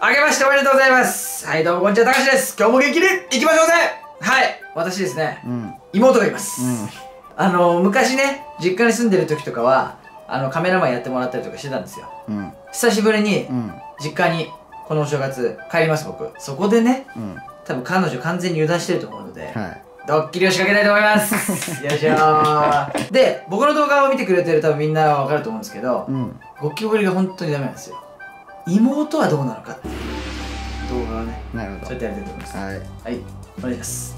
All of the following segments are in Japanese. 明けましておめでとうございます。はい、どうもこんにちは、たかしです。今日も元気にいきましょうぜ。はい、私ですね、妹がいます。昔ね、実家に住んでる時とかはカメラマンやってもらったりとかしてたんですよ。久しぶりに実家にこのお正月帰ります。僕そこでね、多分彼女完全に油断してると思うので、ドッキリを仕掛けたいと思います。よいしょー。で、僕の動画を見てくれてる多分みんなは分かると思うんですけど、ゴキブリが本当にダメなんですよ。妹はどうなのかっていう動画をね、そうやってやりたいと思います。はい、お願いします。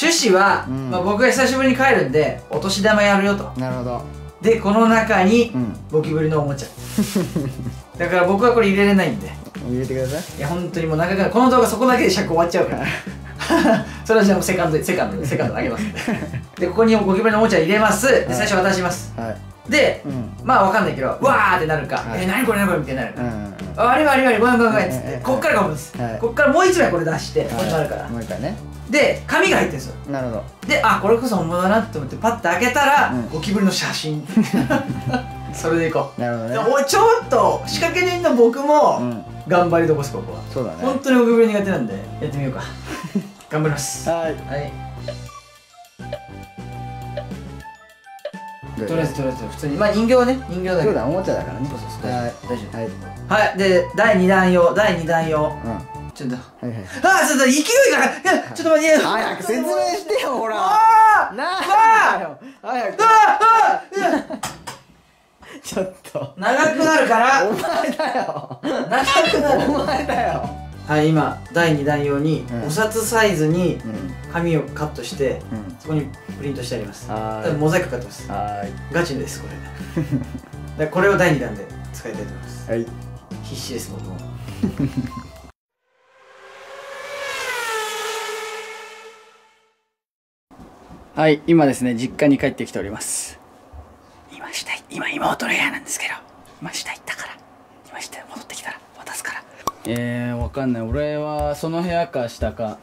趣旨は、僕が久しぶりに帰るんでお年玉やるよと。なるほど。で、この中にゴキブリのおもちゃだから僕はこれ入れれないんで入れてください。いや、本当にもう長く、この動画そこだけで尺終わっちゃうからそれはじゃあもうセカンド投げますんでで、ここにゴキブリのおもちゃ入れます。で、最初渡します。で、まあわかんないけどわーってなるか、え、何これ何これみたいになるか、あれはあれはごめんごめんごめんっつって、こっからかむんです。こっからもう一枚これ出してこっちなるから、もう一回ね。で、紙が入ってるんですよ。なるほど。で、あ、これこそ本物だなと思ってパッと開けたらゴキブリの写真。それでいこう。なるほどね。お、ちょっと仕掛け人の僕も頑張りどこす。ここはそうだね、本当にゴキブリ苦手なんでやってみようか。頑張ります。はい、とりあえず普通に、まあ人形ね、人形だけどおもちゃだからね。そうそうそう、大丈夫。はい、で、第2弾用ちょっと、あ、ちょっと勢いが、ちょっと待って、早く説明してよ、ほら。あ、なんだよ、早く。ちょっと長くなるから。お前だよ、長くなる、お前だよ。はい、今第2弾用にお札サイズに紙をカットしてそこにプリントしてあります。モザイクかかってます。ガチです、これ。これを第2弾で使いたいと思います。はい、必死です、僕も。はい、今ですね、実家に帰ってきております。今妹の部屋なんですけど、今下行ったから、今下戻ってきたら渡すから。わかんない。俺はその部屋か下か。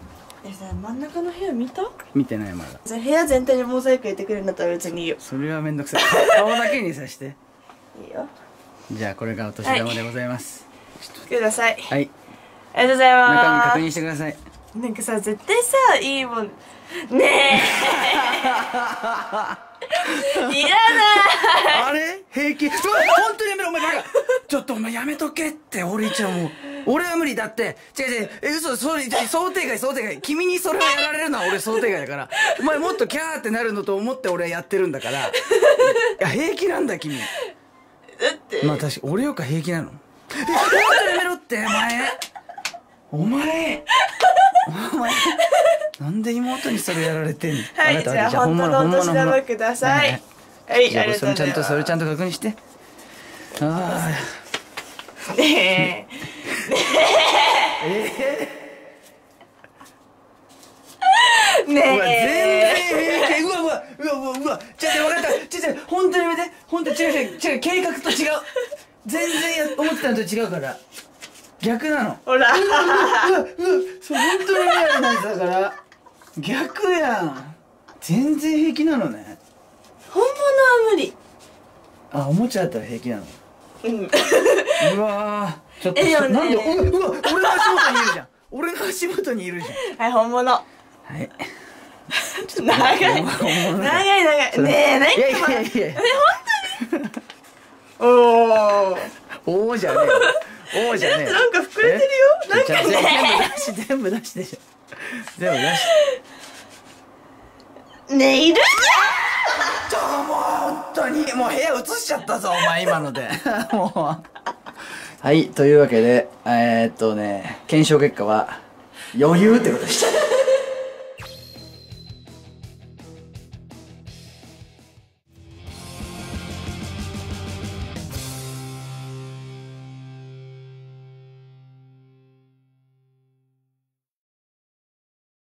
え、さ、真ん中の部屋見た？見てない、まだ。じゃあ部屋全体にモザイク入れてくれるんだったら別にいいよ。それはめんどくさい。顔だけにさして。いいよ。じゃあこれがお年玉でございます。ください。はい、ありがとうございます。中身確認してください。なんかさ、絶対さ、いいもんねえいらない。あれ、平気。本当にやめろ、お前。バカ。ちょっとお前やめとけって。俺一応もう俺は無理だって。違う、え、嘘、それ想定外。君にそれをやられるのは俺想定外だから。お前もっとキャーってなるのと思って俺はやってるんだから。いや、平気なんだ君だって。まあ確か俺よりか平気なの。本当にやめろって。お前なんで妹にそれやられてんの。はい、じゃあ本物のお年玉ください。はい、ありがとうございます。それちゃんと確認して。ああ、ねえ、うわ、違う、本当にやめて。本当に違う、計画と違う。全然思ってたのと違うから、逆なの。ほら、そう、本当に嫌なやつだから逆やん。全然平気なのね。本物は無理。あ、おもちゃだったら平気なの。うわ、ちょっとなんで、うわ、俺の足元にいるじゃん。はい、本物。はい、長い。ねえ、何言ってんの。本当に。おおじゃねえ。おーじゃねえ。なんか膨れてるよ。なんかね。全部出しでしょ。全部出し。ねえ、いるじゃん。ちょっともう本当にもう部屋移しちゃったぞお前今ので。もう。はい、というわけで検証結果は余裕ってことでした。